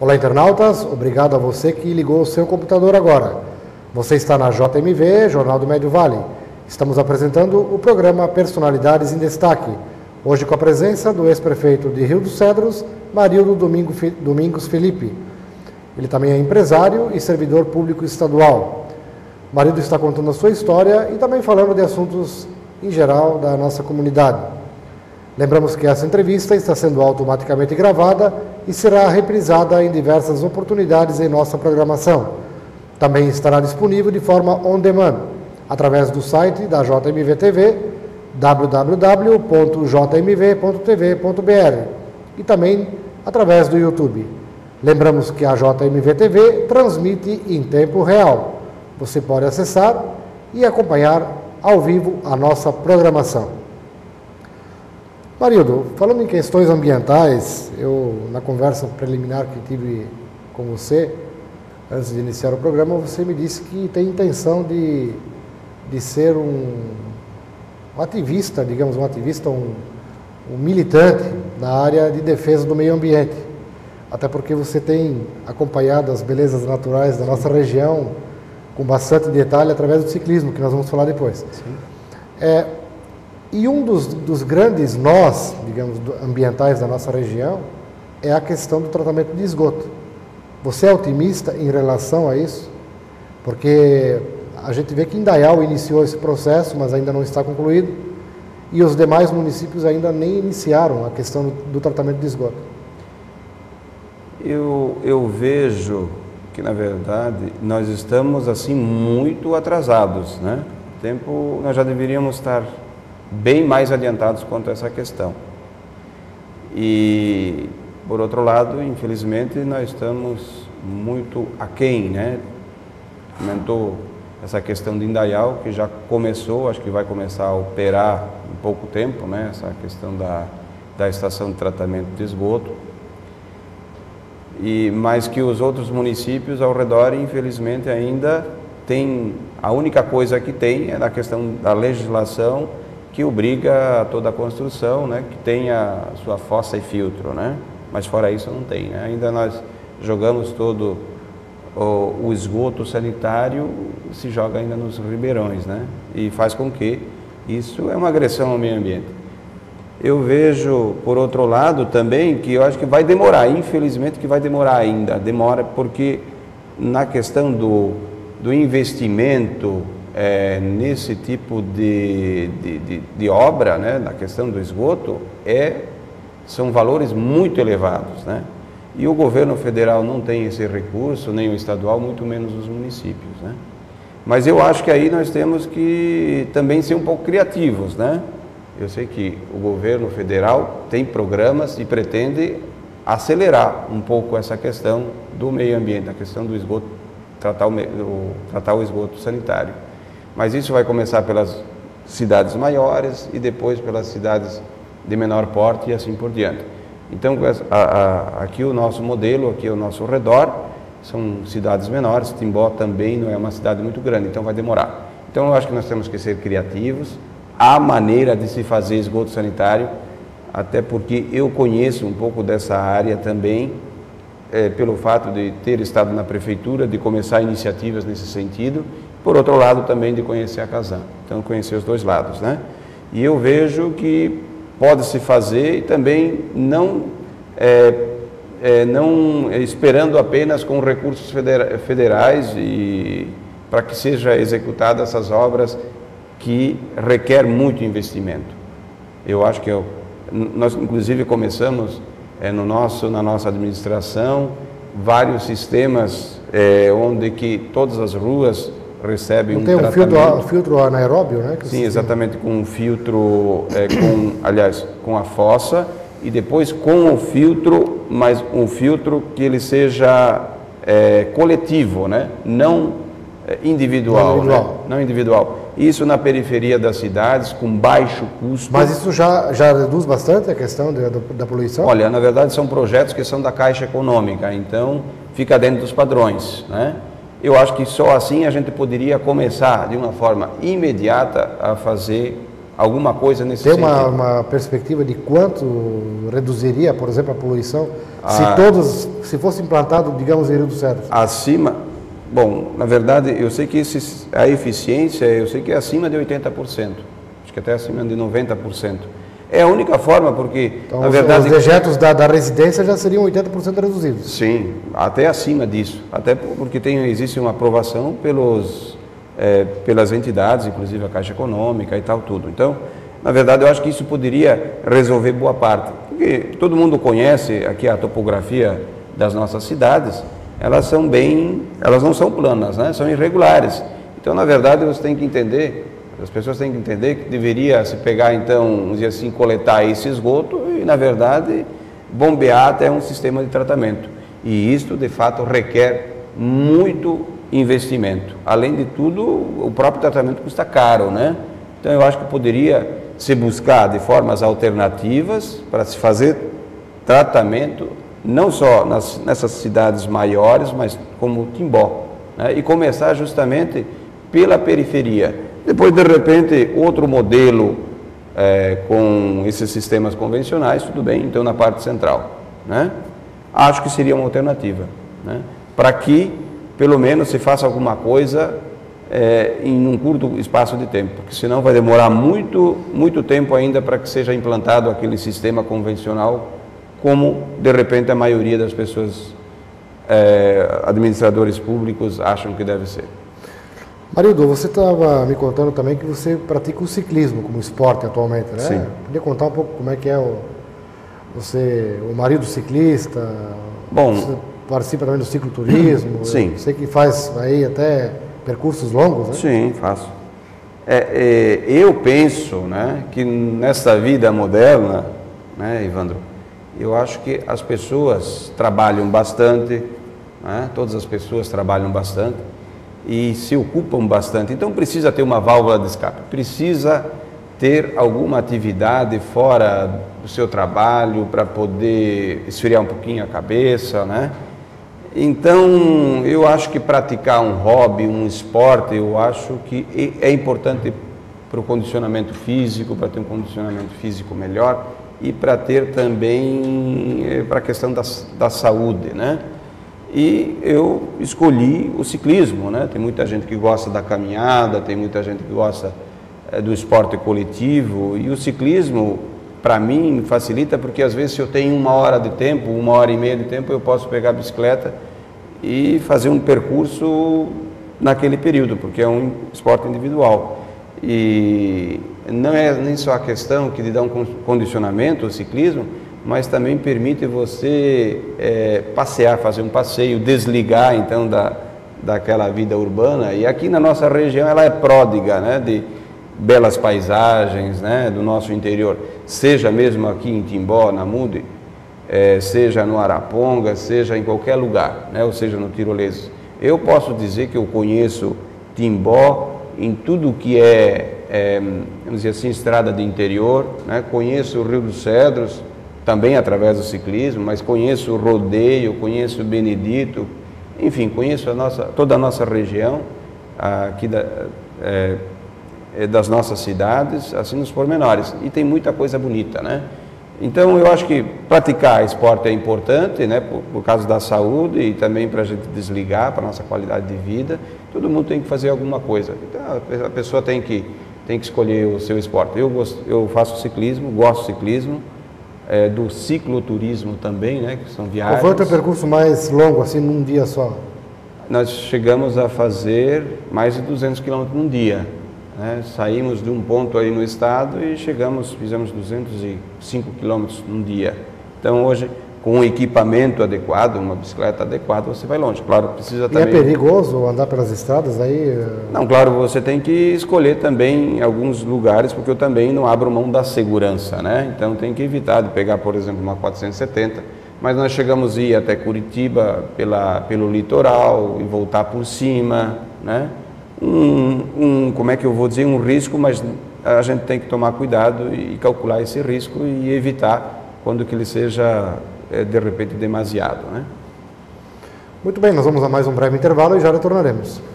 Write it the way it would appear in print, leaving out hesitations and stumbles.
Olá, internautas, obrigado a você que ligou o seu computador agora. Você está na JMV, Jornal do Médio Vale. Estamos apresentando o programa Personalidades em Destaque, hoje com a presença do ex-prefeito de Rio dos Cedros, Marildo Domingos Felippi. Ele também é empresário e servidor público estadual. Marildo está contando a sua história e também falando de assuntos em geral da nossa comunidade. Lembramos que essa entrevista está sendo automaticamente gravada e será reprisada em diversas oportunidades em nossa programação. Também estará disponível de forma on demand, através do site da JMVTV, www.jmv.tv.br, e também através do YouTube. Lembramos que a JMVTV transmite em tempo real. Você pode acessar e acompanhar ao vivo a nossa programação. Marildo, falando em questões ambientais, na conversa preliminar que tive com você, antes de iniciar o programa, você me disse que tem intenção de ser um ativista, digamos, um militante na área de defesa do meio ambiente. Até porque você tem acompanhado as belezas naturais da nossa região com bastante detalhe através do ciclismo, que nós vamos falar depois. E um dos grandes nós, digamos, ambientais da nossa região é a questão do tratamento de esgoto. Você é otimista em relação a isso? Porque a gente vê que Indaial iniciou esse processo, mas ainda não está concluído, e os demais municípios ainda nem iniciaram a questão do tratamento de esgoto. Eu vejo que, na verdade, nós estamos, assim, muito atrasados, né? Nós já deveríamos estar bem mais adiantados quanto a essa questão. E, por outro lado, infelizmente, nós estamos muito aquém, né? Comentou essa questão de Indaial, que já começou, acho que vai começar a operar em pouco tempo, né? Essa questão da estação de tratamento de esgoto. Mas que os outros municípios ao redor, infelizmente, ainda tem, a única coisa que tem é a questão da legislação que obriga a toda a construção, né, que tenha sua fossa e filtro, né? Mas fora isso não tem, né? Ainda nós jogamos todo o esgoto sanitário, se joga ainda nos ribeirões, né? E faz com que isso é uma agressão ao meio ambiente. Eu vejo, por outro lado, também, que eu acho que vai demorar, infelizmente que vai demorar ainda. Demora porque na questão do investimento nesse tipo de obra, né, na questão do esgoto, são valores muito elevados, né? E o governo federal não tem esse recurso, nem o estadual, muito menos os municípios, né? Mas eu acho que aí nós temos que também ser um pouco criativos, né? Eu sei que o governo federal tem programas e pretende acelerar um pouco essa questão do meio ambiente, a questão do esgoto, tratar o esgoto sanitário. Mas isso vai começar pelas cidades maiores e depois pelas cidades de menor porte e assim por diante. Então, aqui o nosso modelo, aqui ao nosso redor, são cidades menores. Timbó também não é uma cidade muito grande, então vai demorar. Então, eu acho que nós temos que ser criativos. A maneira de se fazer esgoto sanitário, até porque eu conheço um pouco dessa área também, pelo fato de ter estado na prefeitura, de começar iniciativas nesse sentido, por outro lado também de conhecer a Casan. Então, conhecer os dois lados, né? E eu vejo que pode se fazer e também não esperando apenas com recursos federais e para que seja executada essas obras que requer muito investimento. Eu acho que nós, inclusive, começamos na nossa administração vários sistemas onde que todas as ruas recebem um tratamento. Tem um filtro anaeróbio, né? Sim, exatamente, com um filtro, com a fossa e depois com o filtro, mas um filtro que ele seja coletivo, né? Não individual, não individual. Isso na periferia das cidades, com baixo custo. Mas isso já reduz bastante a questão da poluição? Olha, na verdade são projetos que são da Caixa Econômica, então fica dentro dos padrões, né? Eu acho que só assim a gente poderia começar de uma forma imediata a fazer alguma coisa nesse sentido. Tem uma perspectiva de quanto reduziria, por exemplo, a poluição? Se todos, se fosse implantado, digamos, em Rio dos Cedros? Acima, bom, na verdade, eu sei que a eficiência, eu sei que é acima de 80%, acho que até acima de 90%. É a única forma, porque, então, na verdade... os dejetos da residência já seriam 80% reduzidos. Sim, até acima disso. Até porque existe uma aprovação pelas entidades, inclusive a Caixa Econômica e tal, tudo. Então, na verdade, eu acho que isso poderia resolver boa parte. Porque todo mundo conhece aqui a topografia das nossas cidades, elas não são planas, né? São irregulares. Então, na verdade, você tem que entender... As pessoas têm que entender que deveria se pegar, então, vamos dizer assim, coletar esse esgoto e, na verdade, bombear até um sistema de tratamento. E isto, de fato, requer muito investimento. Além de tudo, o próprio tratamento custa caro, né? Então, eu acho que poderia se buscar de formas alternativas para se fazer tratamento, não só nessas cidades maiores, mas como Timbó, né? E começar justamente pela periferia. Depois, de repente, outro modelo com esses sistemas convencionais, tudo bem, então na parte central, né? Acho que seria uma alternativa, né? Para que, pelo menos, se faça alguma coisa em um curto espaço de tempo, porque senão vai demorar muito, muito tempo ainda para que seja implantado aquele sistema convencional, como, de repente, a maioria das pessoas, administradores públicos, acham que deve ser. Marildo, você estava me contando também que você pratica o ciclismo como esporte atualmente, né? Sim. Podia contar um pouco como é que é o marido ciclista? Bom, você participa também do cicloturismo? Sim. Eu sei que faz aí até percursos longos, né? Sim, faço. Eu penso, né, que nessa vida moderna, né, Ivandro, eu acho que as pessoas trabalham bastante, né? Todas as pessoas trabalham bastante e se ocupam bastante, então precisa ter uma válvula de escape, precisa ter alguma atividade fora do seu trabalho para poder esfriar um pouquinho a cabeça, né? Então, eu acho que praticar um hobby, um esporte, eu acho que é importante para o condicionamento físico, para ter um condicionamento físico melhor e para ter também para a questão da saúde, né? E eu escolhi o ciclismo, né? Tem muita gente que gosta da caminhada, tem muita gente que gosta do esporte coletivo. E o ciclismo, para mim, facilita porque às vezes se eu tenho uma hora de tempo, uma hora e meia de tempo, eu posso pegar a bicicleta e fazer um percurso naquele período, porque é um esporte individual. E não é nem só a questão que lhe dá um condicionamento, o ciclismo, mas também permite você passear, fazer um passeio, desligar então daquela vida urbana. E aqui na nossa região ela é pródiga, né, de belas paisagens, né, do nosso interior, seja mesmo aqui em Timbó, na Mude, seja no Araponga, seja em qualquer lugar, né, ou seja no Tiroleses. Eu posso dizer que eu conheço Timbó em tudo que vamos dizer assim, estrada de interior, né, conheço o Rio dos Cedros, também através do ciclismo, mas conheço o Rodeio, conheço o Benedito, enfim, conheço toda a nossa região, aqui das nossas cidades, assim nos pormenores. E tem muita coisa bonita, né? Então, eu acho que praticar esporte é importante, né? Por causa da saúde e também para a gente desligar, para a nossa qualidade de vida. Todo mundo tem que fazer alguma coisa. Então, a pessoa tem que escolher o seu esporte. Eu faço ciclismo, gosto de ciclismo. Do cicloturismo também, né, que são viagens. Qual foi o teu percurso mais longo, assim, num dia só? Nós chegamos a fazer mais de 200 quilômetros num dia, né? Saímos de um ponto aí no estado e fizemos 205 quilômetros num dia. Então hoje, com um equipamento adequado, uma bicicleta adequada, você vai longe. Claro, precisa também... E é perigoso andar pelas estradas aí? Não, claro, você tem que escolher também alguns lugares, porque eu também não abro mão da segurança, né? Então tem que evitar de pegar, por exemplo, uma 470. Mas nós chegamos a ir até Curitiba pelo litoral e voltar por cima, né? Como é que eu vou dizer, um risco, mas a gente tem que tomar cuidado e calcular esse risco e evitar quando que ele seja... de repente demasiado, né? Muito bem, nós vamos a mais um breve intervalo e já retornaremos.